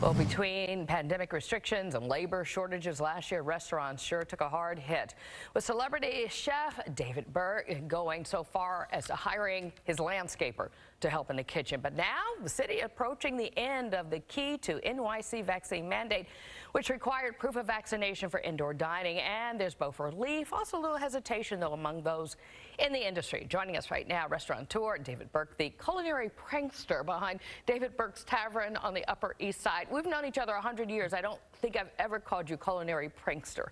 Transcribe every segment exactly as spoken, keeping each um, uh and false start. Well, between pandemic restrictions and labor shortages last year, restaurants sure took a hard hit, with celebrity chef David Burke going so far as to hiring his landscaper to help in the kitchen. But now the city approaching the end of the key to N Y C vaccine mandate, which required proof of vaccination for indoor dining. And there's both relief, also a little hesitation, though, among those in the industry. Joining us right now, restaurateur David Burke, the culinary prankster behind David Burke's Tavern on the Upper East Side. We've known each other a hundred years. I don't think I've ever called you culinary prankster.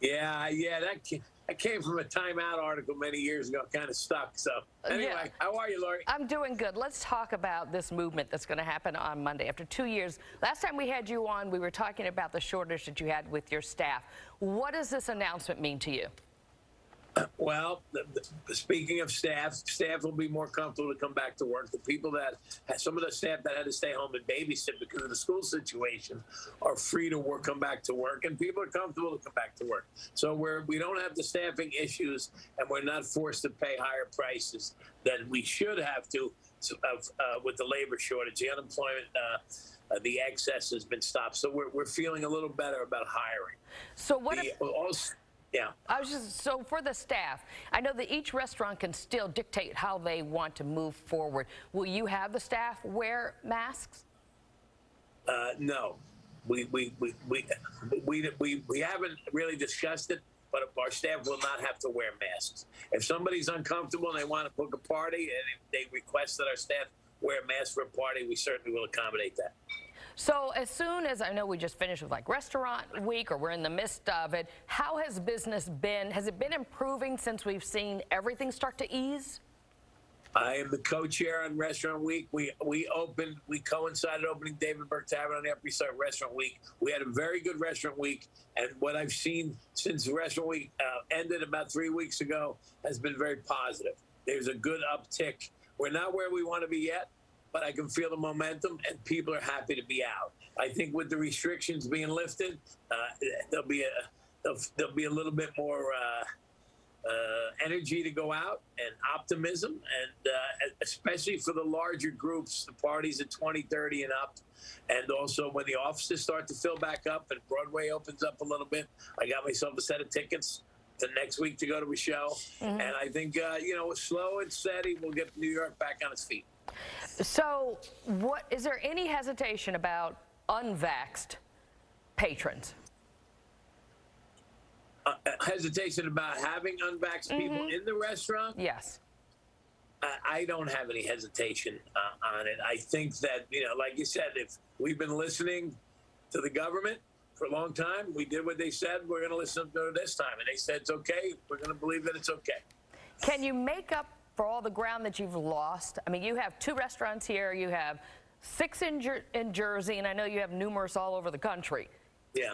Yeah, yeah, that, that came from a Time Out article many years ago. Kind of stuck. So anyway, yeah. How are you, Lori? I'm doing good. Let's talk about this movement that's going to happen on Monday. After two years, last time we had you on, we were talking about the shortage that you had with your staff. What does this announcement mean to you? Well, the, the, speaking of staff, staff will be more comfortable to come back to work. The people that, some of the staff that had to stay home and babysit because of the school situation are free to work, come back to work, and people are comfortable to come back to work. So we're, we don't have the staffing issues, and we're not forced to pay higher prices than we should have to uh, uh, with the labor shortage, the unemployment. Uh, Uh, the excess has been stopped, so we're, we're feeling a little better about hiring. So what the, if, also, yeah. I was just, so for the staff, I know that each restaurant can still dictate how they want to move forward. Will you have the staff wear masks? Uh, no, we we we, we we we we haven't really discussed it, but our staff will not have to wear masks. If somebody's uncomfortable and they want to book a party and they request that our staff wear a mask for a party, we certainly will accommodate that. So as soon as, I know we just finished with like Restaurant Week, or we're in the midst of it, how has business been? Has it been improving since we've seen everything start to ease? I am the co-chair on Restaurant Week. We we opened, we coincided opening David Burke Tavern on the Upper East Side Restaurant Week. We had a very good Restaurant Week, and what I've seen since Restaurant Week uh, ended about three weeks ago has been very positive. There's a good uptick. We're not where we want to be yet, but I can feel the momentum, and people are happy to be out. I think with the restrictions being lifted, uh, there'll be a there'll, there'll be a little bit more uh, uh, energy to go out and optimism, and uh, especially for the larger groups, the parties at twenty, thirty, and up, and also when the offices start to fill back up and Broadway opens up a little bit. I got myself a set of tickets the next week to go to a show. Mm-hmm. And I think, uh, you know, slow and steady, we'll get New York back on its feet. So what, is there any hesitation about unvaxxed patrons? Uh, hesitation about having unvaxxed mm-hmm. people in the restaurant? Yes. I, I don't have any hesitation uh, on it. I think that, you know, like you said, if we've been listening to the government for a long time, we did what they said, we're going to listen to them this time. And they said it's okay, we're going to believe that it's okay. Can you make up for all the ground that you've lost? I mean, you have two restaurants here, you have six in, Jer in Jersey, and I know you have numerous all over the country. Yeah.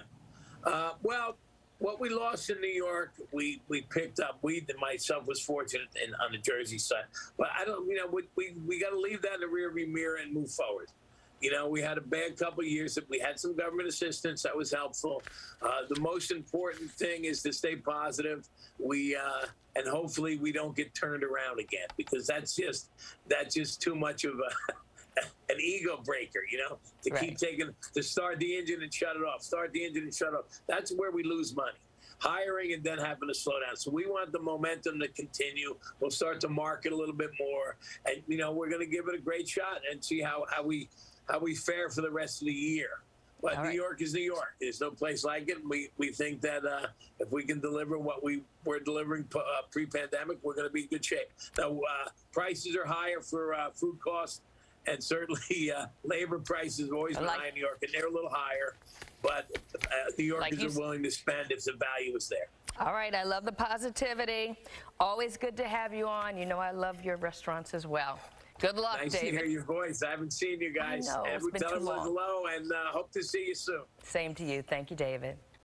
Uh, well, what we lost in New York, we, we picked up. We, myself, was fortunate in, on the Jersey side. But I don't, you know, we, we, we got to leave that in the rearview mirror and move forward. You know, we had a bad couple of years that we had some government assistance that was helpful. Uh, the most important thing is to stay positive. We uh, and hopefully we don't get turned around again, because that's just that's just too much of a, an ego breaker. You know, to right. keep taking to start the engine and shut it off, start the engine and shut it off. That's where we lose money. Hiring and then having to slow down. So we want the momentum to continue. We'll start to market a little bit more, and you know, we're going to give it a great shot and see how how we. How we fare for the rest of the year. But All New right. York is New York. There's no place like it. We we think that uh, if we can deliver what we were delivering uh, pre-pandemic, we're going to be in good shape. So uh, prices are higher for uh, food costs, and certainly uh, labor prices have always been like high in New York, and they're a little higher. But uh, New Yorkers like are willing to spend if the value is there. All right, I love the positivity. Always good to have you on. You know, I love your restaurants as well. Good luck, David. Nice to hear your voice. I haven't seen you guys. I know, it's been too long. Tell them hello, and uh, hope to see you soon. Same to you. Thank you, David.